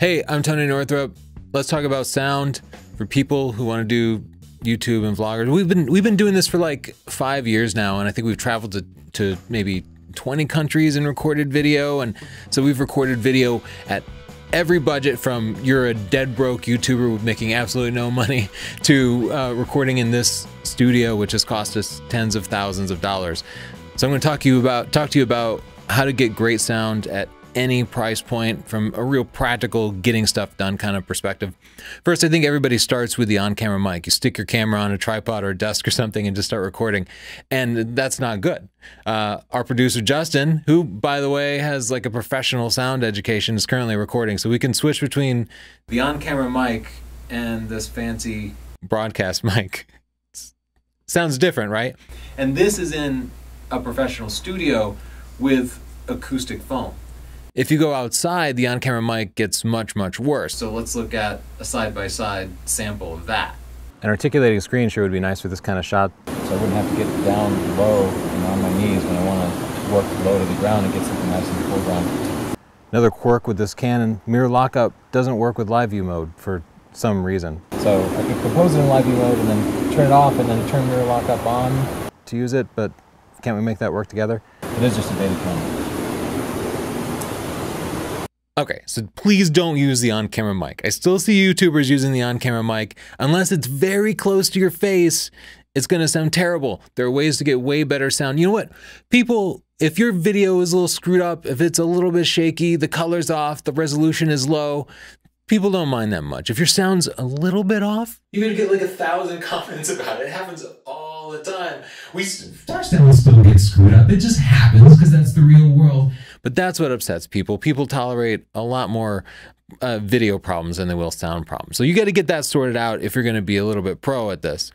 Hey, I'm Tony Northrup. Let's talk about sound for people who want to do YouTube and vloggers. We've been doing this for like 5 years now, and I think we've traveled to maybe 20 countries and recorded video, and so we've recorded video at every budget, from you're a dead broke YouTuber making absolutely no money to recording in this studio, which has cost us tens of thousands of dollars. So I'm going to talk to you about how to get great sound at any price point from a real practical, getting stuff done kind of perspective. First, I think everybody starts with the on-camera mic. You stick your camera on a tripod or a desk or something and just start recording, and that's not good. Our producer, Justin, who, by the way, has like a professional sound education, is currently recording, so we can switch between the on-camera mic and this fancy broadcast mic. It sounds different, right? And this is in a professional studio with acoustic foam. If you go outside, the on-camera mic gets much, much worse. So let's look at a side-by-side sample of that. An articulating screen sure would be nice for this kind of shot. So I wouldn't have to get down low and on my knees when I want to work low to the ground and get something nice in the foreground. Another quirk with this Canon, mirror lockup doesn't work with live view mode for some reason. So I could compose it in live view mode and then turn it off and then turn mirror lockup on to use it, but can't we make that work together? It is just a data camera. Okay, so please don't use the on-camera mic. I still see YouTubers using the on-camera mic. Unless it's very close to your face, it's gonna sound terrible. There are ways to get way better sound. You know what? People, if your video is a little screwed up, if it's a little bit shaky, the color's off, the resolution is low, people don't mind that much. If your sound's a little bit off, you're gonna get like 1,000 comments about it. It happens all the time. Our sound will still get screwed up. It just happens because that's the real world. But that's what upsets people. People tolerate a lot more video problems than they will sound problems. So you got to get that sorted out if you're going to be a little bit pro at this.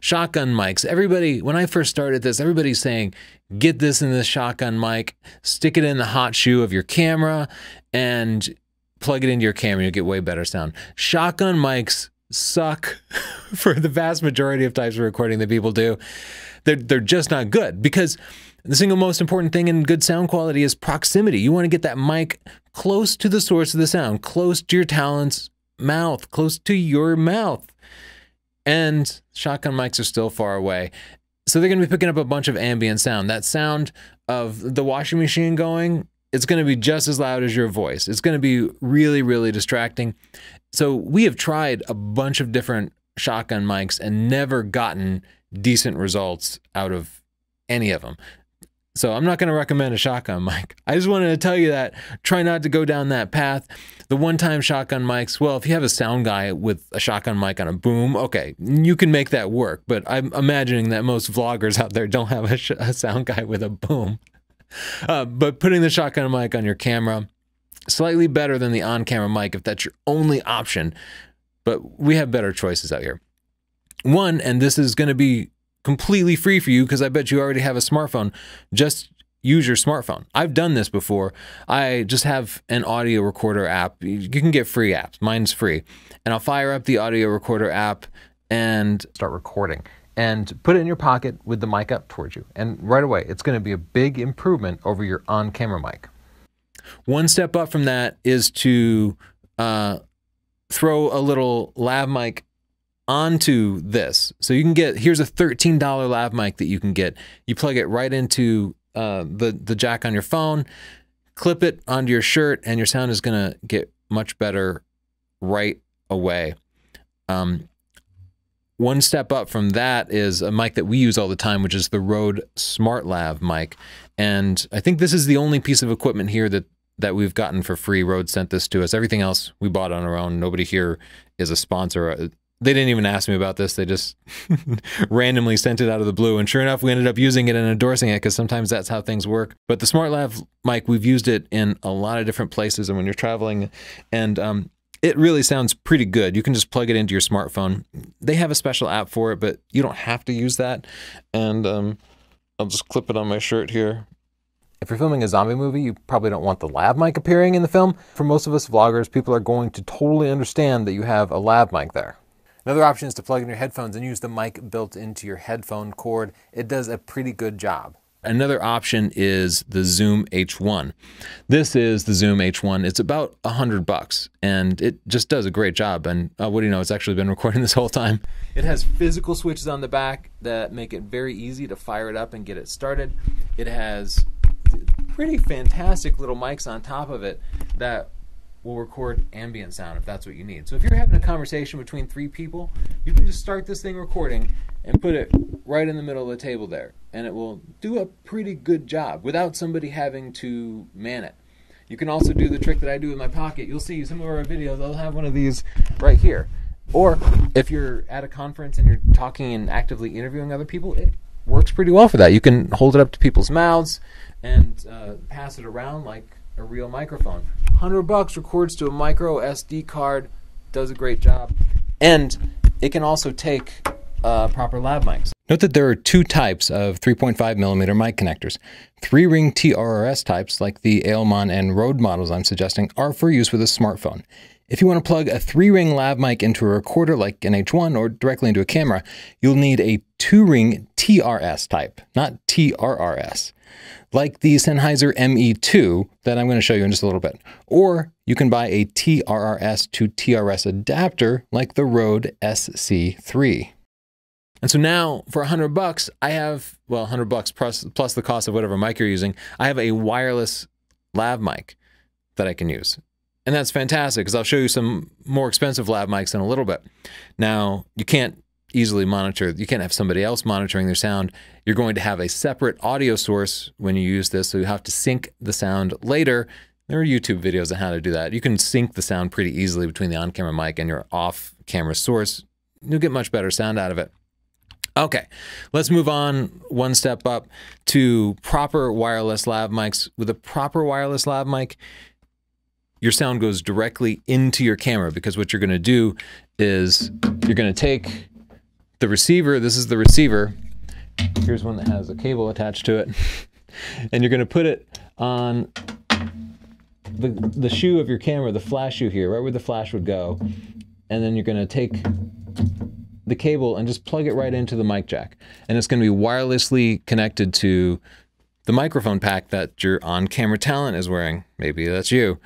Shotgun mics. Everybody, when I first started this, everybody's saying, get this in this shotgun mic, stick it in the hot shoe of your camera, and plug it into your camera. You'll get way better sound. Shotgun mics suck for the vast majority of types of recording that people do. They're just not good, because the single most important thing in good sound quality is proximity. You want to get that mic close to the source of the sound, close to your talent's mouth, close to your mouth. And shotgun mics are still far away. So they're going to be picking up a bunch of ambient sound. That sound of the washing machine going, it's going to be just as loud as your voice. It's going to be really, really distracting. So we have tried a bunch of different shotgun mics and never gotten decent results out of any of them. So I'm not going to recommend a shotgun mic. I just wanted to tell you that. Try not to go down that path. The one-time shotgun mics, well, if you have a sound guy with a shotgun mic on a boom, okay, you can make that work. But I'm imagining that most vloggers out there don't have a sound guy with a boom. But putting the shotgun mic on your camera, slightly better than the on-camera mic if that's your only option. But we have better choices out here. One, and this is going to be completely free for you because I bet you already have a smartphone. Just use your smartphone. I've done this before. I just have an audio recorder app. You can get free apps. Mine's free. And I'll fire up the audio recorder app and start recording. And put it in your pocket with the mic up towards you. And right away, it's going to be a big improvement over your on-camera mic. One step up from that is to throw a little lav mic onto this. So you can get, here's a $13 lav mic that you can get. You plug it right into the jack on your phone, clip it onto your shirt, and your sound is gonna get much better right away. One step up from that is a mic that we use all the time, which is the Rode SmartLav mic. And I think this is the only piece of equipment here that we've gotten for free. Rode sent this to us. Everything else we bought on our own. Nobody here is a sponsor. They didn't even ask me about this. They just randomly sent it out of the blue. And sure enough, we ended up using it and endorsing it because sometimes that's how things work. But the SmartLav mic, we've used it in a lot of different places. And when you're traveling, and it really sounds pretty good. You can just plug it into your smartphone. They have a special app for it, but you don't have to use that. And I'll just clip it on my shirt here. If you're filming a zombie movie, you probably don't want the lav mic appearing in the film. For most of us vloggers, people are going to totally understand that you have a lav mic there. Another option is to plug in your headphones and use the mic built into your headphone cord. It does a pretty good job. Another option is the Zoom H1. This is the Zoom H1. It's about $100 and it just does a great job. And what do you know, it's actually been recording this whole time. It has physical switches on the back that make it very easy to fire it up and get it started. It has pretty fantastic little mics on top of it that will record ambient sound if that's what you need. So if you're having a conversation between three people, you can just start this thing recording and put it right in the middle of the table there, and it will do a pretty good job without somebody having to man it. You can also do the trick that I do with my pocket. You'll see some of our videos, I'll have one of these right here. Or if you're at a conference and you're talking and actively interviewing other people, it works pretty well for that. You can hold it up to people's mouths and pass it around like a real microphone. $100 records to a micro SD card, does a great job, and it can also take proper lav mics. Note that there are two types of 3.5mm mic connectors. 3-ring TRRS types, like the Aelman and Rode models I'm suggesting, are for use with a smartphone. If you want to plug a 3-ring lav mic into a recorder like an H1 or directly into a camera, you'll need a 2-ring TRS type, not TRRS, like the Sennheiser ME2 that I'm going to show you in just a little bit. Or you can buy a TRRS to TRS adapter like the Rode SC3. And so now for $100, I have, well, $100 plus the cost of whatever mic you're using, I have a wireless lav mic that I can use. And that's fantastic because I'll show you some more expensive lav mics in a little bit. Now, you can't easily monitor, you can't have somebody else monitoring their sound. You're going to have a separate audio source when you use this, so you have to sync the sound later. There are YouTube videos on how to do that. You can sync the sound pretty easily between the on-camera mic and your off-camera source. You'll get much better sound out of it. Okay, let's move on one step up to proper wireless lav mics. With a proper wireless lav mic, your sound goes directly into your camera, because what you're going to do is you're going to take the receiver, this is the receiver, here's one that has a cable attached to it, and you're going to put it on the shoe of your camera, the flash shoe here, right where the flash would go, and then you're going to take the cable and just plug it right into the mic jack, and it's going to be wirelessly connected to the microphone pack that your on-camera talent is wearing. Maybe that's you.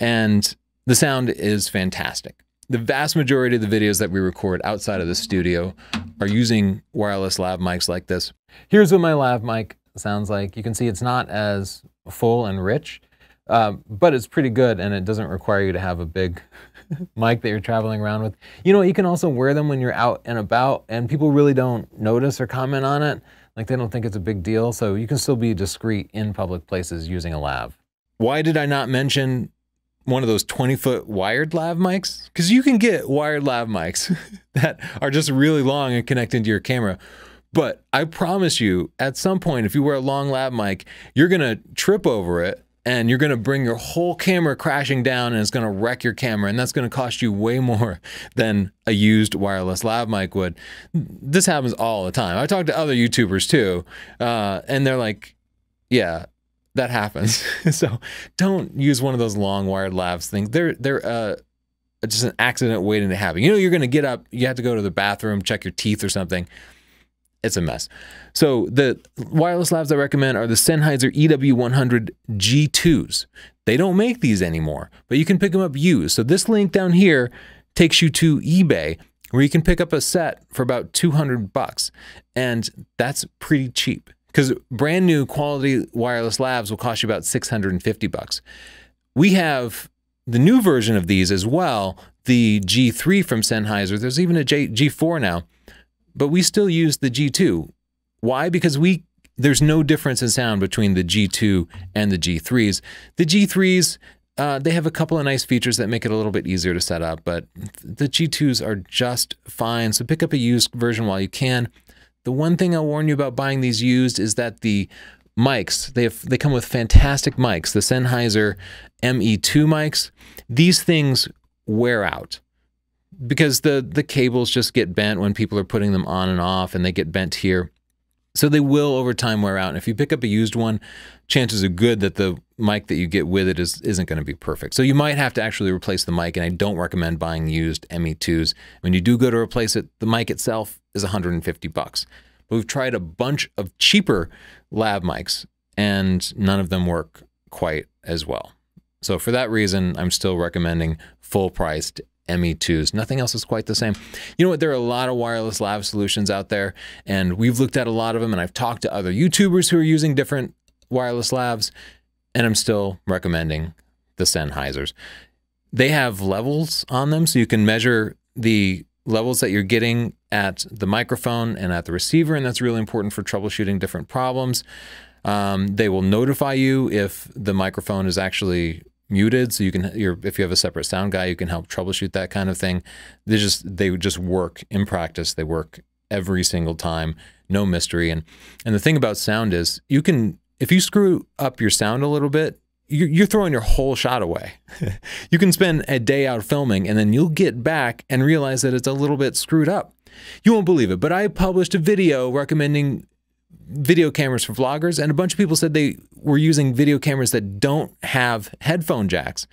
And the sound is fantastic. The vast majority of the videos that we record outside of the studio are using wireless lav mics like this. Here's what my lav mic sounds like. You can see it's not as full and rich, but it's pretty good, and it doesn't require you to have a big mic that you're traveling around with. You know, you can also wear them when you're out and about, and people really don't notice or comment on it. Like, they don't think it's a big deal, so you can still be discreet in public places using a lav. Why did I not mention one of those 20-foot wired lav mics? Because you can get wired lav mics that are just really long and connect into your camera. But I promise you, at some point, if you wear a long lav mic, you're gonna trip over it, and you're going to bring your whole camera crashing down, and it's going to wreck your camera, and that's going to cost you way more than a used wireless lav mic would. This happens all the time. I talk to other YouTubers too, and they're like, yeah, that happens. So don't use one of those long wired lavs things. They're just an accident waiting to happen. You know, you're going to get up, you have to go to the bathroom, check your teeth or something. It's a mess. So the wireless lavs I recommend are the Sennheiser EW100 G2s. They don't make these anymore, but you can pick them up used. So this link down here takes you to eBay, where you can pick up a set for about $200. And that's pretty cheap, because brand new quality wireless lavs will cost you about $650. We have the new version of these as well, the G3 from Sennheiser. There's even a G4 now. But we still use the G2. Why? Because there's no difference in sound between the G2 and the G3s. The G3s, they have a couple of nice features that make it a little bit easier to set up, but the G2s are just fine. So pick up a used version while you can. The one thing I'll warn you about buying these used is that the mics, they come with fantastic mics, the Sennheiser ME2 mics. These things wear out, because the cables just get bent when people are putting them on and off, and they get bent here. So they will over time wear out. And if you pick up a used one, chances are good that the mic that you get with it isn't going to be perfect. So you might have to actually replace the mic, and I don't recommend buying used ME2s. When you do go to replace it, the mic itself is $150. We've tried a bunch of cheaper lav mics and none of them work quite as well. So for that reason, I'm still recommending full-priced ME2s. Nothing else is quite the same. You know what? There are a lot of wireless lav solutions out there, and we've looked at a lot of them, and I've talked to other YouTubers who are using different wireless lavs, and I'm still recommending the Sennheisers. They have levels on them, so you can measure the levels that you're getting at the microphone and at the receiver, and that's really important for troubleshooting different problems. They will notify you if the microphone is actually muted, so you can, if you have a separate sound guy, you can help troubleshoot that kind of thing. They just work in practice. They work every single time, no mystery. And the thing about sound is, you can, if you screw up your sound a little bit, you're throwing your whole shot away. You can spend a day out filming, and then you'll get back and realize that it's a little bit screwed up. You won't believe it, but I published a video recommending video cameras for vloggers, and a bunch of people said they were using video cameras that don't have headphone jacks.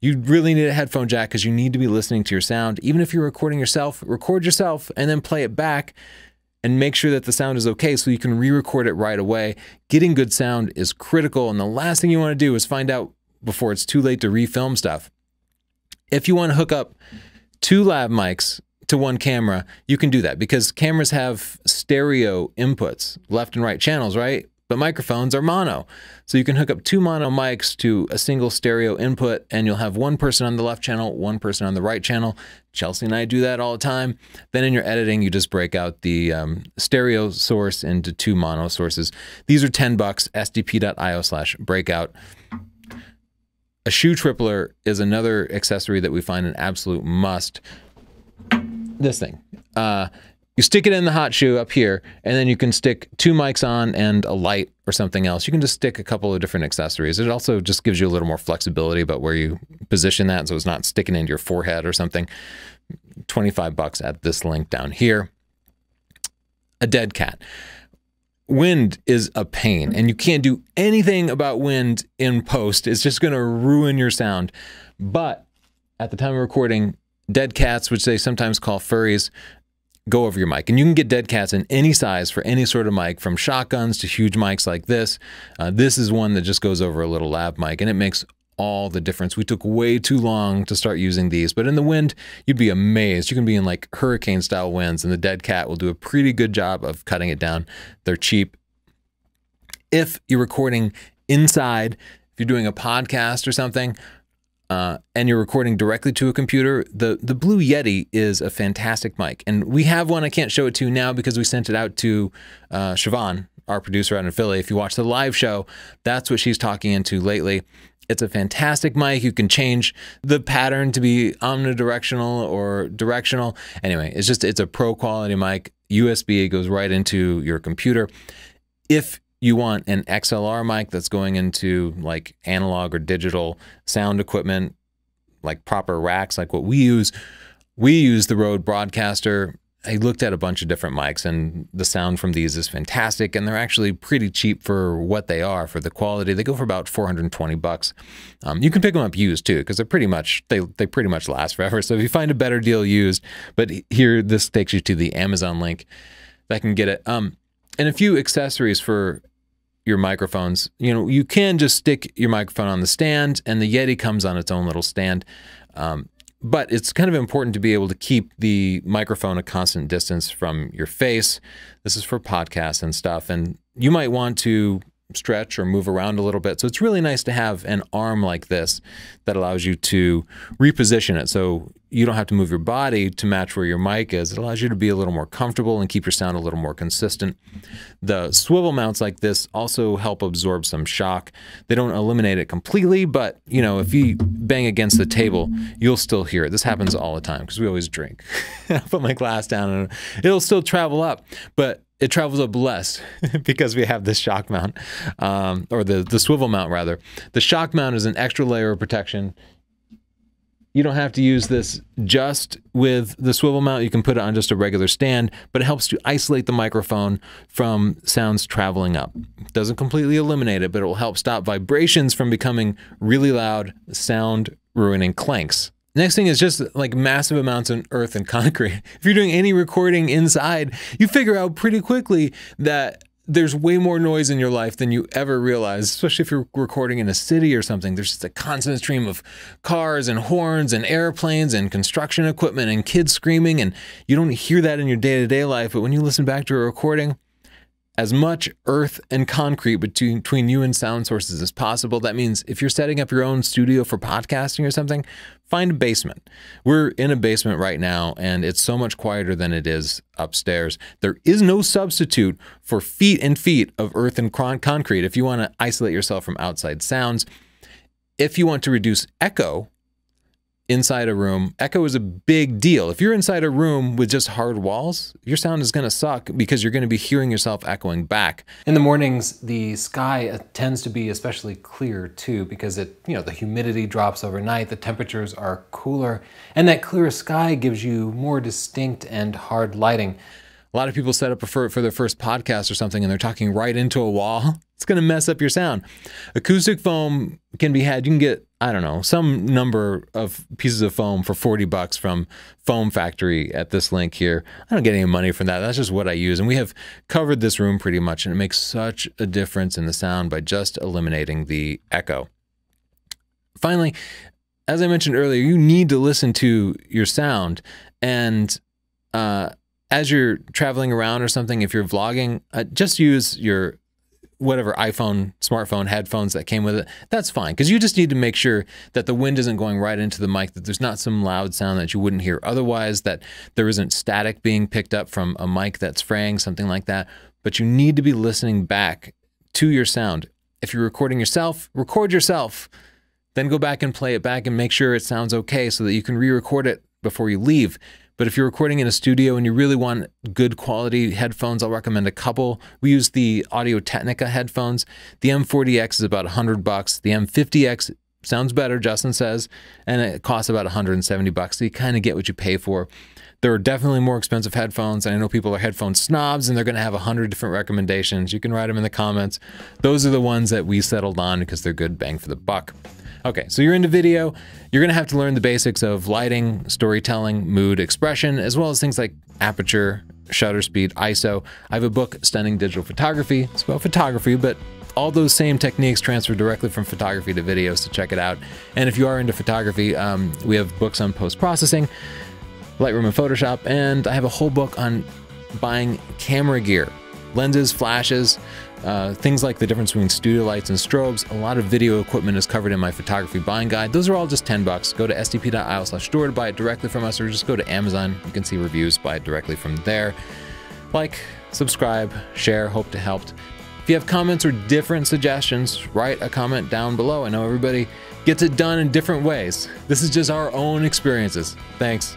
You really need a headphone jack because you need to be listening to your sound. Even if you're recording yourself, record yourself and then play it back and make sure that the sound is okay so you can re-record it right away. Getting good sound is critical, and the last thing you want to do is find out before it's too late to re-film stuff. If you want to hook up two lav mics to one camera, you can do that because cameras have stereo inputs, left and right channels, right? But microphones are mono. So you can hook up two mono mics to a single stereo input, and you'll have one person on the left channel, one person on the right channel. Chelsea and I do that all the time. Then in your editing, you just break out the stereo source into two mono sources. These are $10, sdp.io/breakout. A shoe tripler is another accessory that we find an absolute must. This thing. You stick it in the hot shoe up here, and then you can stick two mics on and a light or something else. You can just stick a couple of different accessories. It also just gives you a little more flexibility about where you position that, so it's not sticking into your forehead or something. $25 at this link down here. A dead cat. Wind is a pain, and you can't do anything about wind in post. It's just going to ruin your sound. But at the time of recording, dead cats, which they sometimes call furries, go over your mic. And you can get dead cats in any size for any sort of mic, from shotguns to huge mics like this. This is one that just goes over a little lav mic, and it makes all the difference. We took way too long to start using these, but in the wind, you'd be amazed. You can be in like hurricane-style winds, and the dead cat will do a pretty good job of cutting it down. They're cheap. If you're recording inside, if you're doing a podcast or something, and you're recording directly to a computer, the Blue Yeti is a fantastic mic. And we have one I can't show it to you now because we sent it out to Siobhan, our producer out in Philly. If you watch the live show, that's what she's talking into lately. It's a fantastic mic. You can change the pattern to be omnidirectional or directional. Anyway, it's a pro quality mic. USB, it goes right into your computer. If you want an XLR mic that's going into like analog or digital sound equipment, like proper racks, like what we use. We use the Rode Broadcaster. I looked at a bunch of different mics, and the sound from these is fantastic, and they're actually pretty cheap for what they are, for the quality. They go for about $420. You can pick them up used too, because they're pretty much last forever. So if you find a better deal used, but here this takes you to the Amazon link that can get it. And a few accessories for your microphones. You know, you can just stick your microphone on the stand, and the Yeti comes on its own little stand. But it's kind of important to be able to keep the microphone a constant distance from your face. This is for podcasts and stuff, and you might want to stretch or move around a little bit. So it's really nice to have an arm like this that allows you to reposition it so you don't have to move your body to match where your mic is. It allows you to be a little more comfortable and keep your sound a little more consistent. The swivel mounts like this also help absorb some shock. They don't eliminate it completely, but you know, if you bang against the table, you'll still hear it. This happens all the time because we always drink. I put my glass down and it'll still travel up, but it travels up less because we have this shock mount, or the swivel mount rather. The shock mount is an extra layer of protection. You don't have to use this just with the swivel mount. You can put it on just a regular stand, but it helps to isolate the microphone from sounds traveling up. It doesn't completely eliminate it, but it will help stop vibrations from becoming really loud, sound-ruining clanks. Next thing is just like massive amounts of earth and concrete. If you're doing any recording inside, you figure out pretty quickly that there's way more noise in your life than you ever realize, especially if you're recording in a city or something. There's just a constant stream of cars and horns and airplanes and construction equipment and kids screaming, and you don't hear that in your day-to-day life, but when you listen back to a recording, as much earth and concrete between you and sound sources as possible. That means if you're setting up your own studio for podcasting or something, find a basement. We're in a basement right now, and it's so much quieter than it is upstairs. There is no substitute for feet and feet of earth and concrete if you want to isolate yourself from outside sounds. If you want to reduce echo inside a room, echo is a big deal. If you're inside a room with just hard walls, your sound is gonna suck because you're gonna be hearing yourself echoing back. In the mornings, the sky tends to be especially clear too, because the humidity drops overnight, the temperatures are cooler, and that clear sky gives you more distinct and hard lighting. A lot of people set up for their first podcast or something and they're talking right into a wall. It's gonna mess up your sound. Acoustic foam can be had, you can get, I don't know, some number of pieces of foam for $40 from Foam Factory at this link here. I don't get any money from that. That's just what I use. And we have covered this room pretty much, and it makes such a difference in the sound by just eliminating the echo. Finally, as I mentioned earlier, you need to listen to your sound. And as you're traveling around or something, if you're vlogging, just use your whatever iPhone, smartphone, headphones that came with it. That's fine, because you just need to make sure that the wind isn't going right into the mic, that there's not some loud sound that you wouldn't hear otherwise, that there isn't static being picked up from a mic that's fraying, something like that. But you need to be listening back to your sound. If you're recording yourself, record yourself, then go back and play it back and make sure it sounds okay so that you can re-record it before you leave. But if you're recording in a studio and you really want good quality headphones, I'll recommend a couple. We use the Audio-Technica headphones. The M40X is about $100. The M50X sounds better, Justin says, and it costs about $170. So you kind of get what you pay for. There are definitely more expensive headphones, and I know people are headphone snobs and they're going to have 100 different recommendations. You can write them in the comments. Those are the ones that we settled on because they're good bang for the buck. Okay, so you're into video, you're gonna have to learn the basics of lighting, storytelling, mood, expression, as well as things like aperture, shutter speed, ISO. I have a book, Stunning Digital Photography. It's about photography, but all those same techniques transfer directly from photography to video, so check it out. And if you are into photography, we have books on post-processing, Lightroom and Photoshop, and I have a whole book on buying camera gear, lenses, flashes, things like the difference between studio lights and strobes. A lot of video equipment is covered in my photography buying guide. Those are all just $10. Go to sdp.io/store to buy it directly from us, or just go to Amazon. You can see reviews, buy it directly from there. Like, subscribe, share, hope to help. If you have comments or different suggestions, write a comment down below. I know everybody gets it done in different ways. This is just our own experiences. Thanks.